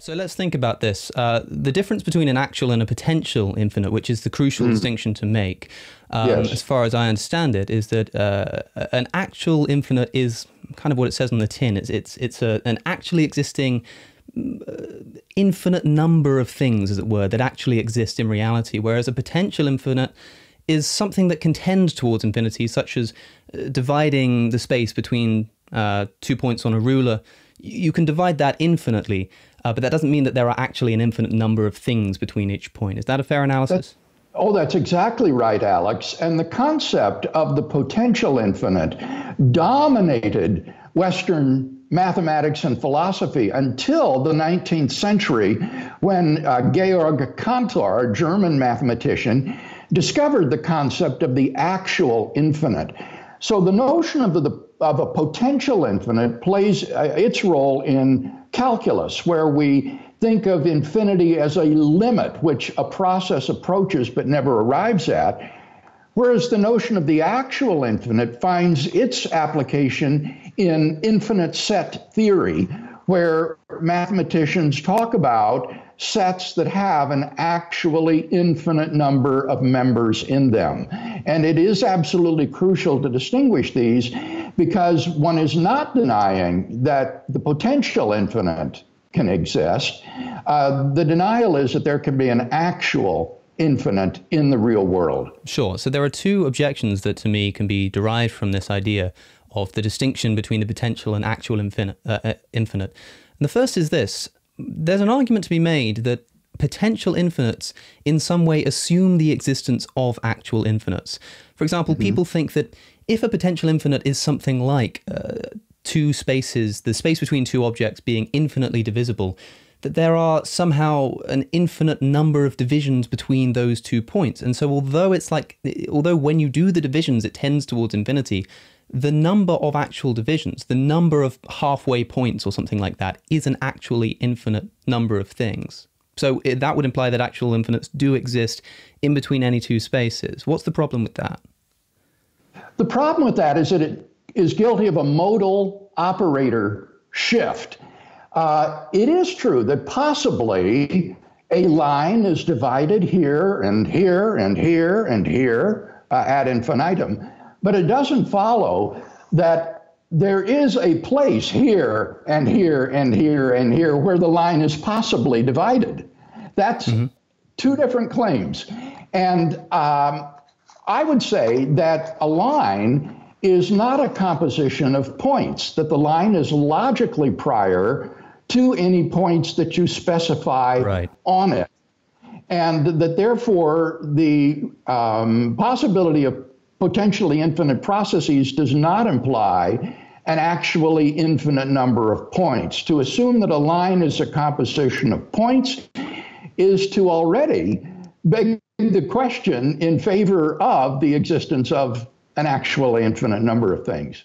So let's think about this. The difference between an actual and a potential infinite, which is the crucial distinction to make, as far as I understand it, is that an actual infinite is kind of what it says on the tin. It's an actually existing infinite number of things, as it were, that actually exist in reality, whereas a potential infinite is something that can tend towards infinity, such as dividing the space between 2 points on a ruler. You can divide that infinitely, but that doesn't mean that there are actually an infinite number of things between each point. Is that a fair analysis? That's exactly right, Alex. And the concept of the potential infinite dominated Western mathematics and philosophy until the 19th century, when Georg Cantor, a German mathematician, discovered the concept of the actual infinite. So the notion of a potential infinite plays its role in calculus, where we think of infinity as a limit which a process approaches but never arrives at, whereas the notion of the actual infinite finds its application in infinite set theory, where mathematicians talk about sets that have an actually infinite number of members in them. And it is absolutely crucial to distinguish these, because one is not denying that the potential infinite can exist. The denial is that there can be an actual infinite in the real world. Sure. So there are two objections that to me can be derived from this idea of the distinction between the potential and actual infinite. And the first is this. There's an argument to be made that potential infinites in some way assume the existence of actual infinites. For example, people think that if a potential infinite is something like two spaces, the space between two objects being infinitely divisible, that there are somehow an infinite number of divisions between those 2 points. And so although when you do the divisions, it tends towards infinity, the number of actual divisions, the number of halfway points or something like that, is an actually infinite number of things. So that would imply that actual infinites do exist in between any two spaces. What's the problem with that? The problem with that is that it is guilty of a modal operator shift. It is true that possibly a line is divided here and here and here and here ad infinitum, but it doesn't follow that there is a place here and here and here and here where the line is possibly divided. That's two different claims. And I would say that a line is not a composition of points, that the line is logically prior to any points that you specify on it. And that therefore the possibility of potentially infinite processes does not imply an actually infinite number of points. To assume that a line is a composition of points is to already beg the question in favor of the existence of an actually infinite number of things.